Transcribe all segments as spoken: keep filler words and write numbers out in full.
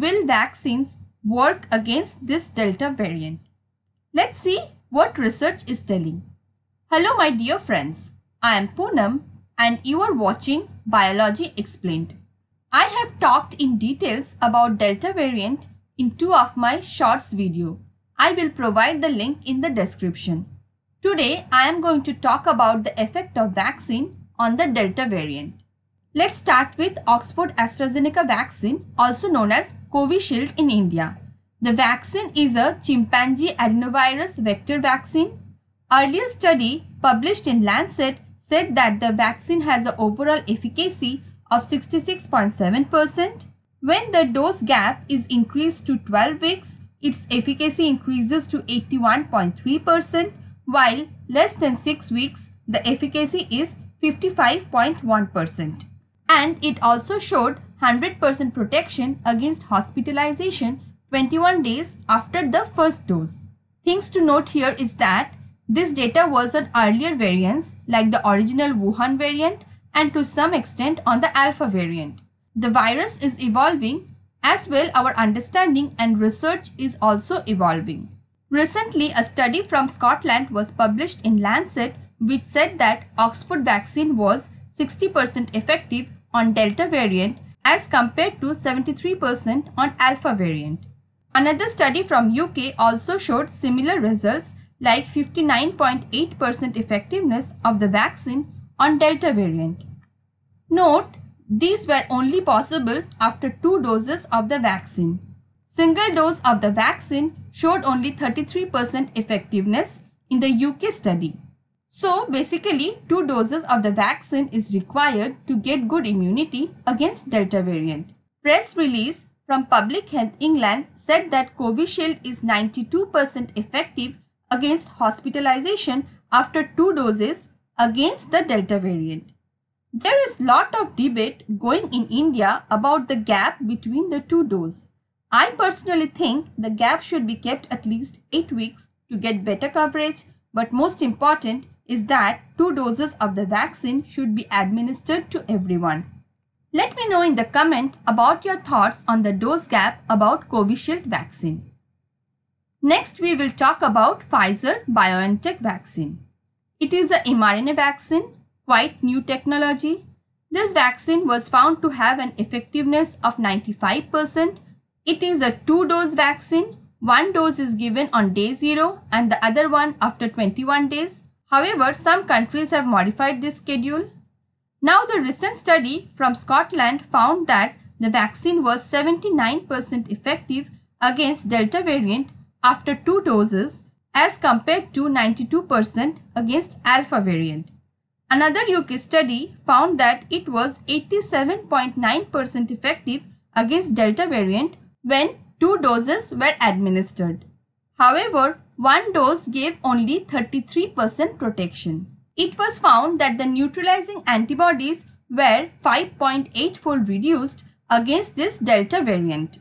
will vaccines work against this Delta variant? Let's see what research is telling. Hello my dear friends, I am Poonam and you are watching Biology Explained. I have talked in details about Delta variant in two of my shorts video. I will provide the link in the description. Today I am going to talk about the effect of vaccine on the Delta variant. Let's start with Oxford-AstraZeneca vaccine, also known as Covishield in India. The vaccine is a chimpanzee adenovirus vector vaccine. Earlier study published in Lancet said that the vaccine has an overall efficacy of sixty-six point seven percent. When the dose gap is increased to twelve weeks, its efficacy increases to eighty-one point three percent, while less than six weeks, the efficacy is fifty-five point one percent. And it also showed one hundred percent protection against hospitalization twenty-one days after the first dose. Things to note here is that this data was on earlier variants like the original Wuhan variant and to some extent on the Alpha variant. The virus is evolving as well, our understanding and research is also evolving. Recently, a study from Scotland was published in Lancet which said that Oxford vaccine was sixty percent effective on Delta variant as compared to seventy-three percent on Alpha variant. Another study from U K also showed similar results like fifty-nine point eight percent effectiveness of the vaccine on Delta variant. Note, these were only possible after two doses of the vaccine. Single dose of the vaccine showed only thirty-three percent effectiveness in the U K study. So basically, two doses of the vaccine is required to get good immunity against Delta variant. Press release from Public Health England said that Covishield is ninety-two percent effective against hospitalization after two doses against the Delta variant. There is lot of debate going in India about the gap between the two doses. I personally think the gap should be kept at least eight weeks to get better coverage, but most important is that two doses of the vaccine should be administered to everyone. Let me know in the comment about your thoughts on the dose gap about Covishield vaccine. Next, we will talk about Pfizer-BioNTech vaccine. It is a mRNA vaccine, quite new technology. This vaccine was found to have an effectiveness of ninety-five percent. It is a two-dose vaccine. One dose is given on day zero and the other one after twenty-one days. However, some countries have modified this schedule. Now, the recent study from Scotland found that the vaccine was seventy-nine percent effective against Delta variant after two doses as compared to ninety-two percent against Alpha variant. Another U K study found that it was eighty-seven point nine percent effective against Delta variant when two doses were administered. However, one dose gave only thirty-three percent protection. It was found that the neutralizing antibodies were five point eight fold reduced against this Delta variant.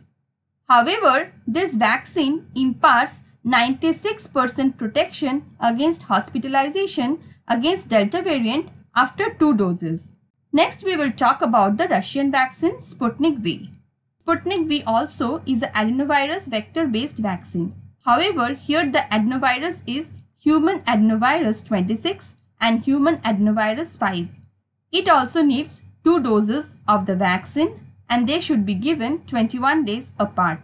However, this vaccine imparts ninety-six percent protection against hospitalization against Delta variant after two doses. Next, we will talk about the Russian vaccine Sputnik V. Sputnik V also is an adenovirus vector-based vaccine. However, here the adenovirus is human adenovirus twenty-six and human adenovirus five. It also needs two doses of the vaccine and they should be given twenty-one days apart.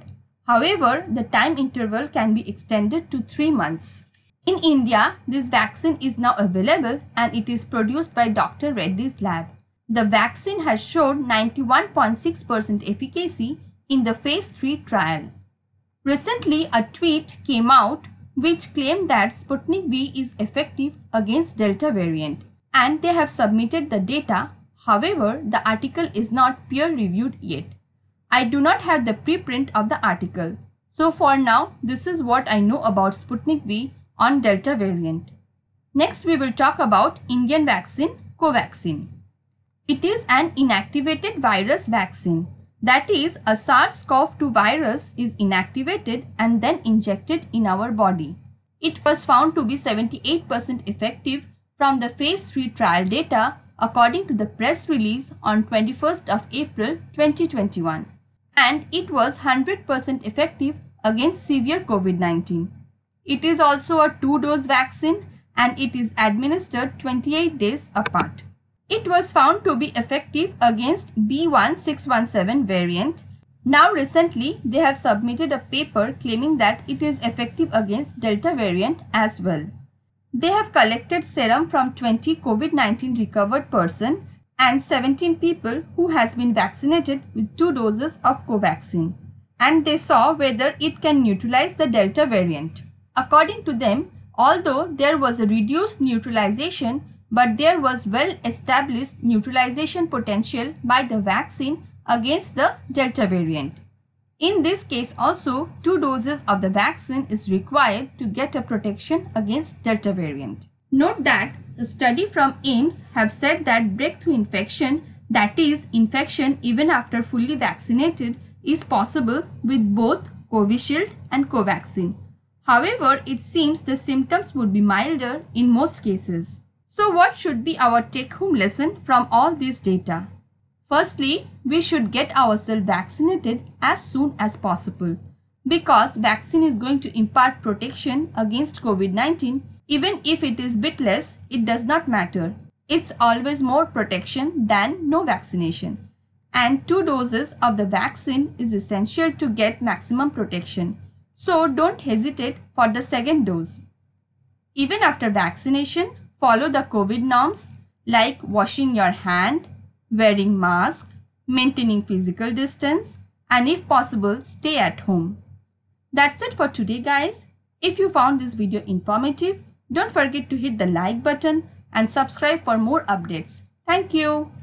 However, the time interval can be extended to three months. In India, this vaccine is now available and it is produced by Doctor Reddy's lab. The vaccine has showed ninety-one point six percent efficacy in the phase three trial. Recently, a tweet came out which claimed that Sputnik V is effective against Delta variant and they have submitted the data. However, the article is not peer-reviewed yet. I do not have the preprint of the article. So for now, this is what I know about Sputnik V on Delta variant. Next, we will talk about Indian vaccine Covaxin. It is an inactivated virus vaccine. That is, a SARS CoV two virus is inactivated and then injected in our body. It was found to be seventy-eight percent effective from the phase three trial data according to the press release on twenty-first of April twenty twenty-one. and it was one hundred percent effective against severe COVID nineteen. It is also a two-dose vaccine and it is administered twenty-eight days apart. It was found to be effective against B one six one seven variant. Now recently, they have submitted a paper claiming that it is effective against Delta variant as well. They have collected serum from twenty COVID nineteen recovered persons and seventeen people who has been vaccinated with two doses of Covaxin, and they saw whether it can neutralize the Delta variant. According to them, although there was a reduced neutralization, but there was well-established neutralization potential by the vaccine against the Delta variant. In this case also, two doses of the vaccine is required to get a protection against Delta variant. Note that a study from I M S have said that breakthrough infection, that is infection even after fully vaccinated, is possible with both Covishield and Covaxin. However, it seems the symptoms would be milder in most cases. So what should be our take-home lesson from all this data? Firstly, we should get ourselves vaccinated as soon as possible, because vaccine is going to impart protection against COVID nineteen. Even if it is bit less, it does not matter. It's always more protection than no vaccination. And two doses of the vaccine is essential to get maximum protection. So don't hesitate for the second dose. Even after vaccination, follow the COVID norms like washing your hand, wearing mask, maintaining physical distance, and if possible, stay at home. That's it for today, guys. If you found this video informative, don't forget to hit the like button and subscribe for more updates. Thank you.